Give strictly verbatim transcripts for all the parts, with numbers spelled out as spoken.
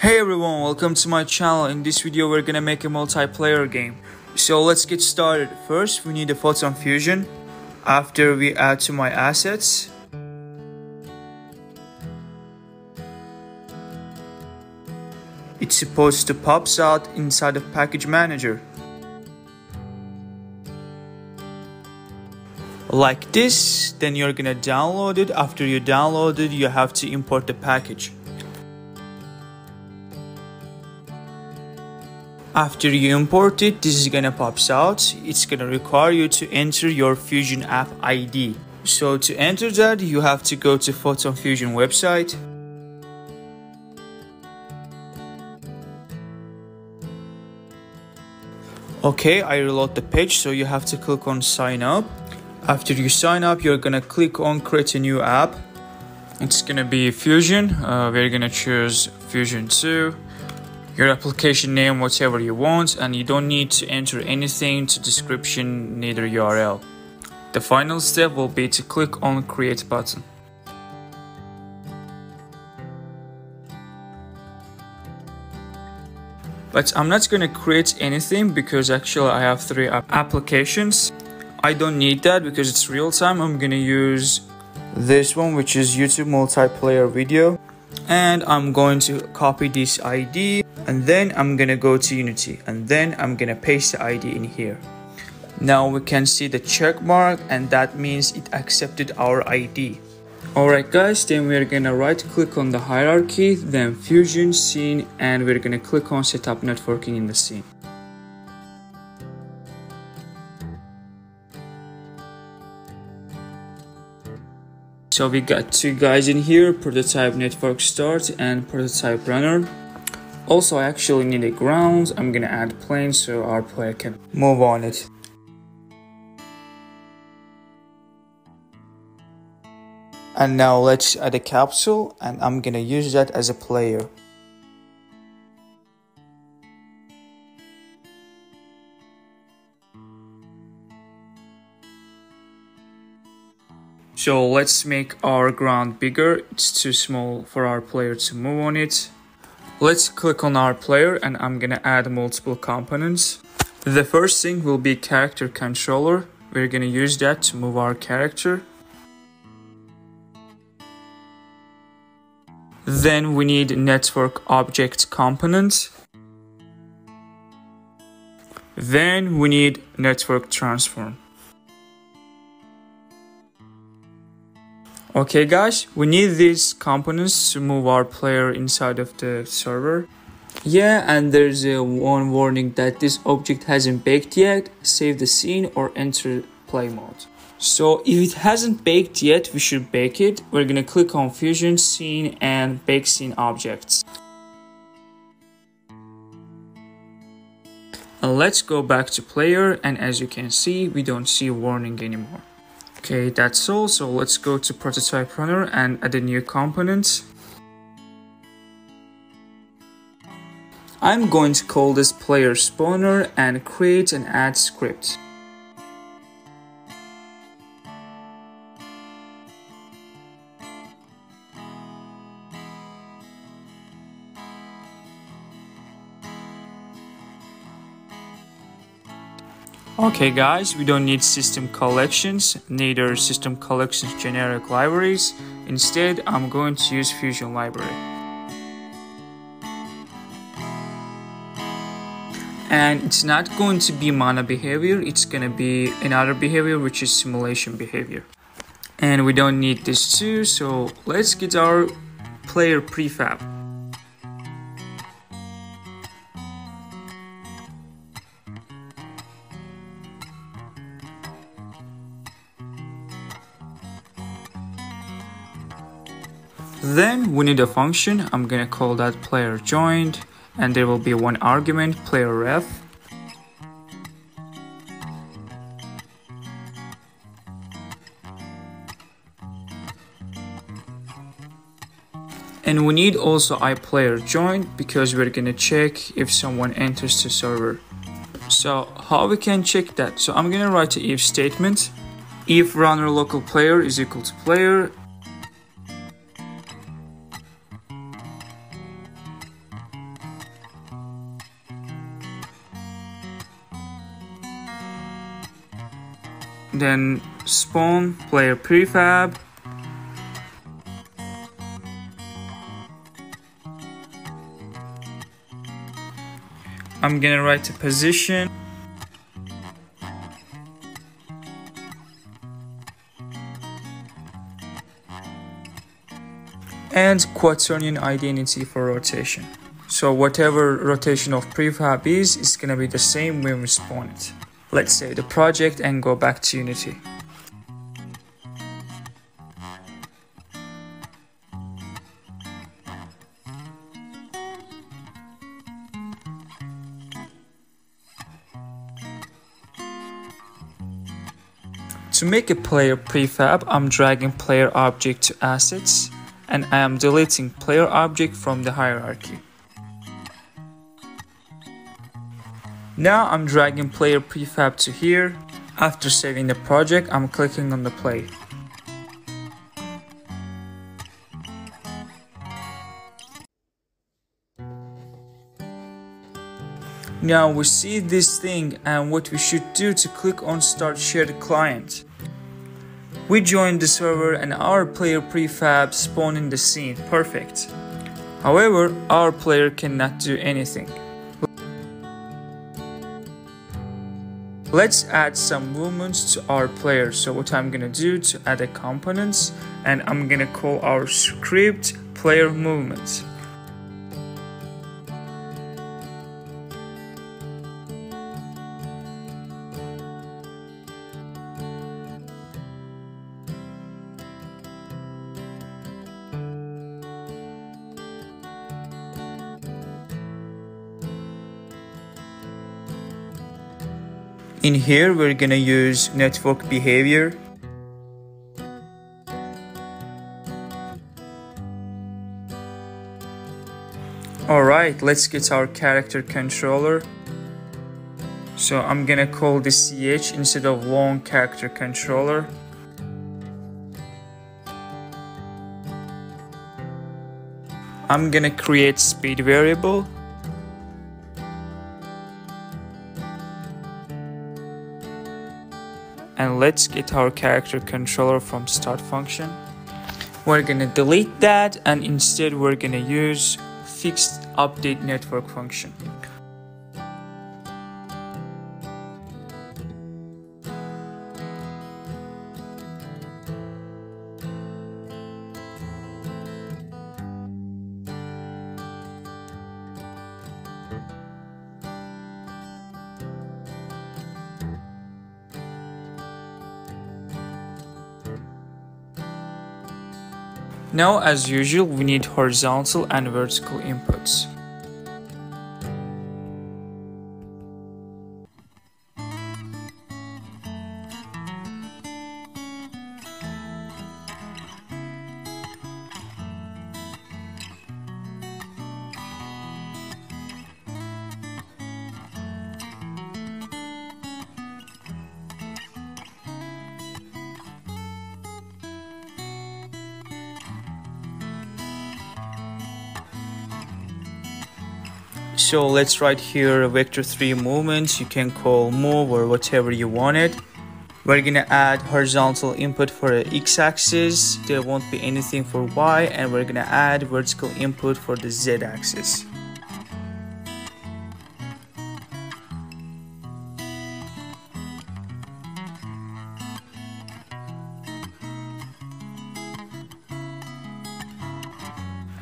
Hey everyone, welcome to my channel. In this video we're gonna make a multiplayer game. So let's get started. First we need a Photon Fusion. After we add to my assets. It's supposed to pop out inside of Package Manager. Like this, then you're gonna download it. After you download it, you have to import the package. After you import it, this is gonna pop out. It's gonna require you to enter your Fusion app I D. So to enter that, you have to go to Photon Fusion website. Okay, I reload the page, so you have to click on sign up. After you sign up, you're gonna click on create a new app. It's gonna be Fusion. Uh, we're gonna choose Fusion two. Your application name, whatever you want, and you don't need to enter anything to description, neither U R L. The final step will be to click on create button. But I'm not gonna create anything because actually I have three applications. I don't need that because it's real time. I'm gonna use this one, which is YouTube multiplayer video. And I'm going to copy this I D, and then I'm gonna go to Unity, and then I'm gonna paste the I D in here. Now we can see the check mark, and that means it accepted our I D. Alright guys, then we're gonna right click on the hierarchy, then Fusion Scene, and we're gonna click on set up networking in the scene. So we got two guys in here, Prototype Network Start and Prototype Runner. Also, I actually need a ground. I'm gonna add plane so our player can move on it. And now let's add a capsule, and I'm gonna use that as a player. So let's make our ground bigger, it's too small for our player to move on it. Let's click on our player, and I'm gonna add multiple components. The first thing will be character controller. We're gonna use that to move our character. Then we need network object component. Then we need network transform. Okay guys, we need these components to move our player inside of the server. Yeah, and there's a one warning that this object hasn't baked yet. Save the scene or enter play mode. So if it hasn't baked yet, we should bake it. We're gonna click on Fusion Scene and Bake Scene Objects. And let's go back to player, and as you can see, we don't see a warning anymore. Okay, that's all. So let's go to Prototype Runner and add a new component. I'm going to call this Player Spawner and create an add script. Okay guys, we don't need system collections, neither system collections generic libraries. Instead, I'm going to use Fusion library. And it's not going to be mana behavior, it's going to be another behavior which is simulation behavior. And we don't need this too, so let's get our player prefab. Then we need a function. I'm gonna call that player joined, and there will be one argument, player ref. And we need also iPlayer joined because we're gonna check if someone enters the server. So how we can check that? So I'm gonna write an if statement. If runner local player is equal to player, then spawn player prefab. I'm gonna write a position. And quaternion identity for rotation. So whatever rotation of prefab is, it's gonna be the same when we spawn it. Let's save the project and go back to Unity. To make a player prefab, I'm dragging player object to assets and I am deleting player object from the hierarchy. Now I'm dragging player prefab to here. After saving the project, I'm clicking on the play. Now we see this thing and what we should do to click on Start Shared Client. We join the server and our player prefab spawn in the scene, perfect. However, our player cannot do anything. Let's add some movements to our player. So what I'm gonna do to add a components, and I'm gonna call our script player movement. In here, we're gonna use network behavior. Alright, let's get our character controller. So I'm gonna call this C H instead of long character controller. I'm gonna create speed variable. And let's get our character controller from start function. We're gonna delete that and instead we're gonna use FixedUpdateNetwork function. Now, as usual, we need horizontal and vertical inputs. So let's write here a vector three movement. You can call move or whatever you wanted. We're gonna add horizontal input for the x-axis, there won't be anything for y, and we're gonna add vertical input for the z-axis.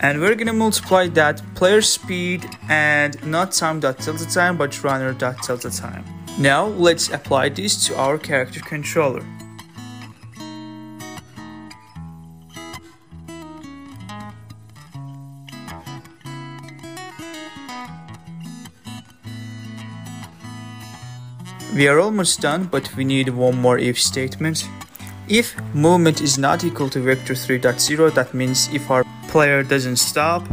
And we're gonna multiply that player speed and not time.deltaTime but runner.deltaTime. Now let's apply this to our character controller. We are almost done, but we need one more if statement. If movement is not equal to vector three dot zero, that means if our player doesn't stop,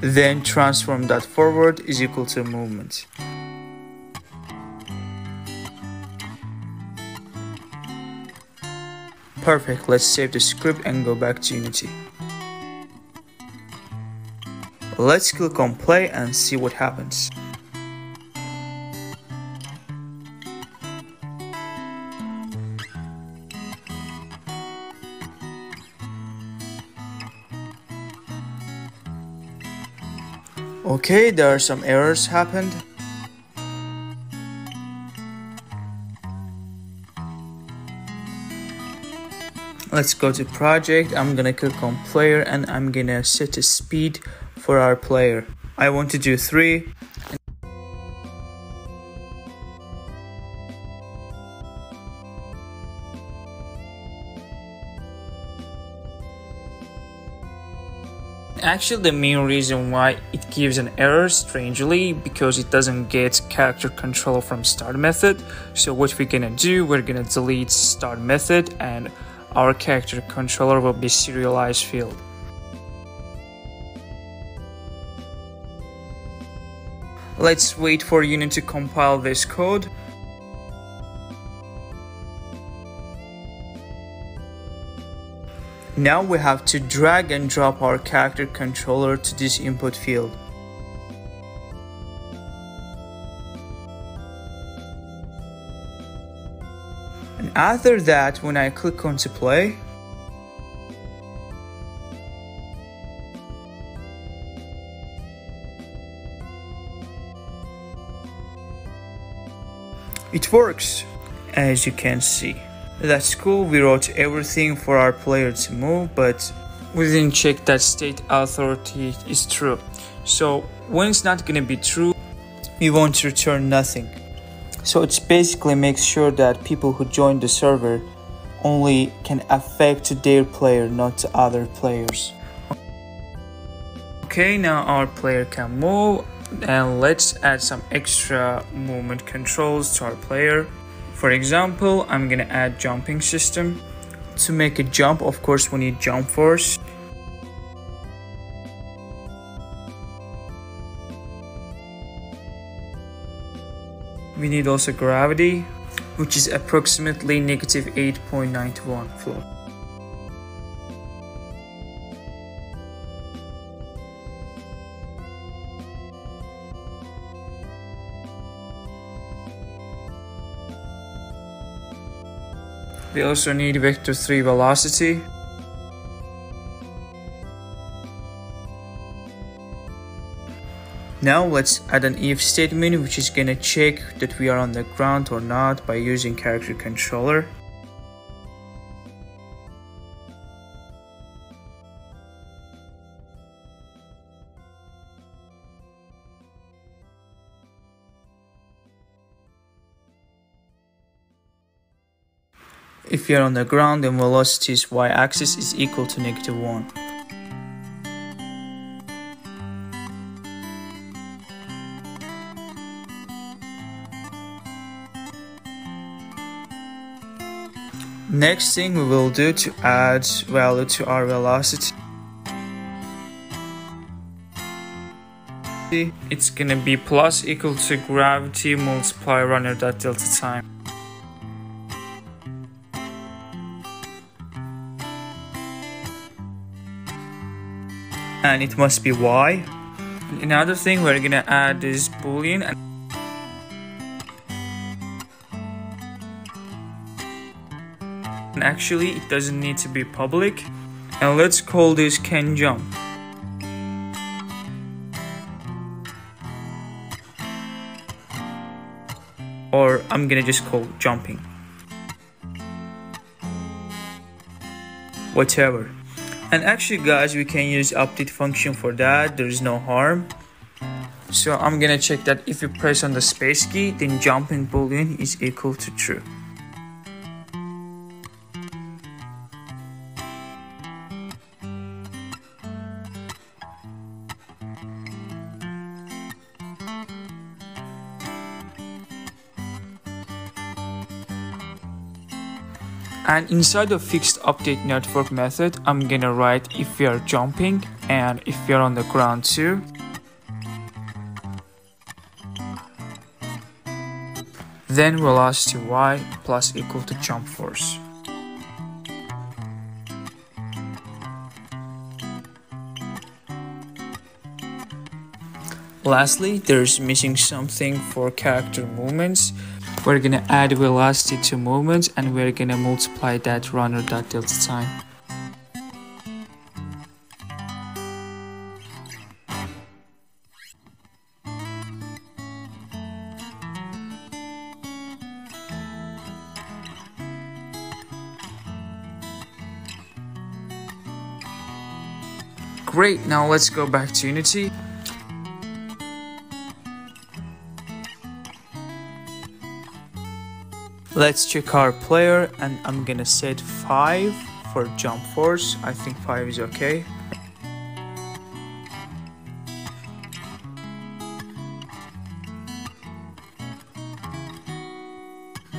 then transform.forward is equal to movement. Perfect, let's save the script and go back to Unity. Let's click on play and see what happens. Okay, there are some errors happened. Let's go to project. I'm gonna click on player and I'm gonna set a speed for our player. I want to do three. Actually, the main reason why it gives an error, strangely, because it doesn't get character controller from start method. So what we're gonna do, we're gonna delete start method and our character controller will be serialized field. Let's wait for Unity to compile this code. Now we have to drag and drop our character controller to this input field. And after that, when I click on to play, it works, as you can see. That's cool, we wrote everything for our player to move, but we didn't check that state authority is true. So when it's not gonna be true, we won't return nothing. So it's basically makes sure that people who join the server only can affect their player, not other players. Okay, now our player can move, and let's add some extra movement controls to our player. For example, I'm gonna add jumping system. To make a jump, of course, we need jump force. We need also gravity, which is approximately negative eight point nine one flow. We also need vector three velocity. Now let's add an if statement which is gonna check that we are on the ground or not by using character controller. If you are on the ground, then velocity's y-axis is equal to negative one. Next thing we will do to add value to our velocity. It's gonna be plus equal to gravity multiply runner.DeltaTime. And it must be y. Another thing we're gonna add is boolean. And actually it doesn't need to be public. And let's call this can jump. Or I'm gonna just call jumping. Whatever. And actually guys, we can use update function for that, there is no harm. So I'm gonna check that if you press on the space key, then jumping boolean is equal to true. And inside the FixedUpdateNetwork method, I'm gonna write if we are jumping and if we are on the ground too. Then velocity y plus equal to jump force. Lastly, there's missing something for character movements. We're gonna add velocity to movements and we're gonna multiply that runner.DeltaTime. Great, now let's go back to Unity. Let's check our player, and I'm gonna set five for jump force. I think five is okay.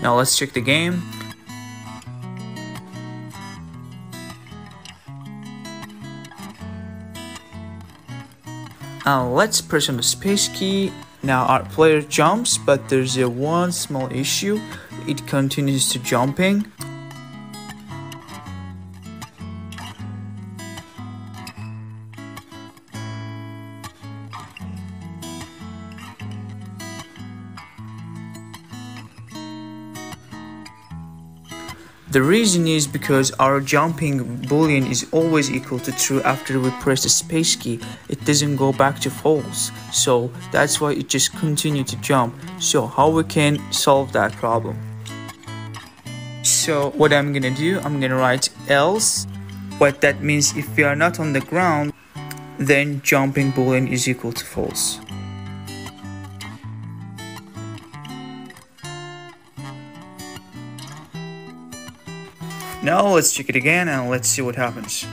Now let's check the game. Now let's press on the space key. Now our player jumps, but there's a one small issue. It continues to jumping. The reason is because our jumping boolean is always equal to true after we press the space key. It doesn't go back to false, so that's why it just continued to jump. So how we can solve that problem? So what I'm gonna do, I'm gonna write else, but that means if we are not on the ground, then jumping boolean is equal to false. Now let's check it again and let's see what happens.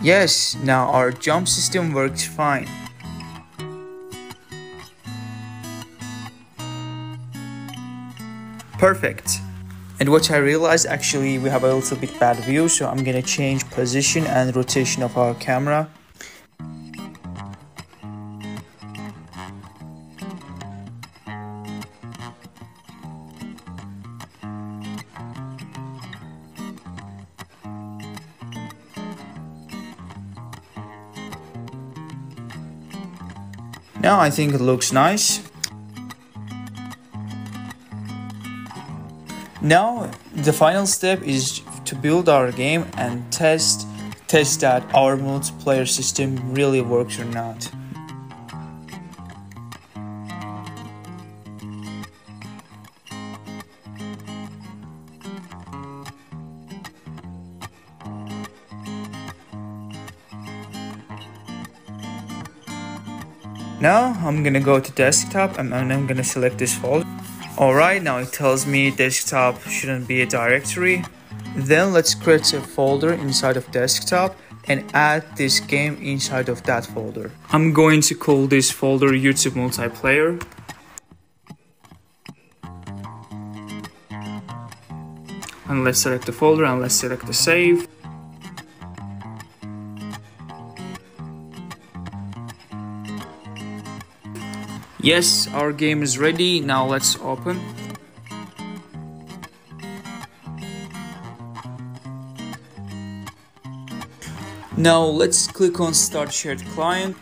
Yes, now our jump system works fine. Perfect. And what I realized, actually we have a little bit bad view, so I'm gonna change position and rotation of our camera. Now I think it looks nice. Now the final step is to build our game and test test that our multiplayer system really works or not. Now I'm gonna go to desktop and I'm gonna select this folder. Alright, now it tells me desktop shouldn't be a directory. Then let's create a folder inside of desktop and add this game inside of that folder. I'm going to call this folder YouTube Multiplayer. And let's select the folder and let's select the save. Yes, our game is ready. Now let's open. Now let's click on Start Shared Client.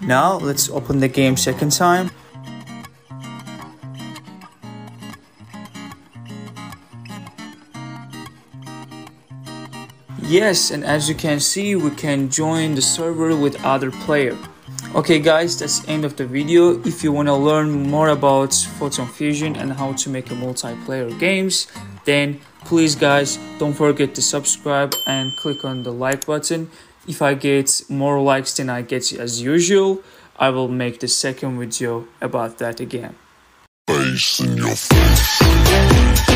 Now let's open the game second time. Yes, and as you can see, we can join the server with other player. Okay guys, that's the end of the video. If you want to learn more about Photon Fusion and how to make a multiplayer games, then please guys, don't forget to subscribe and click on the like button. If I get more likes than I get as usual, I will make the second video about that again. Face in your face.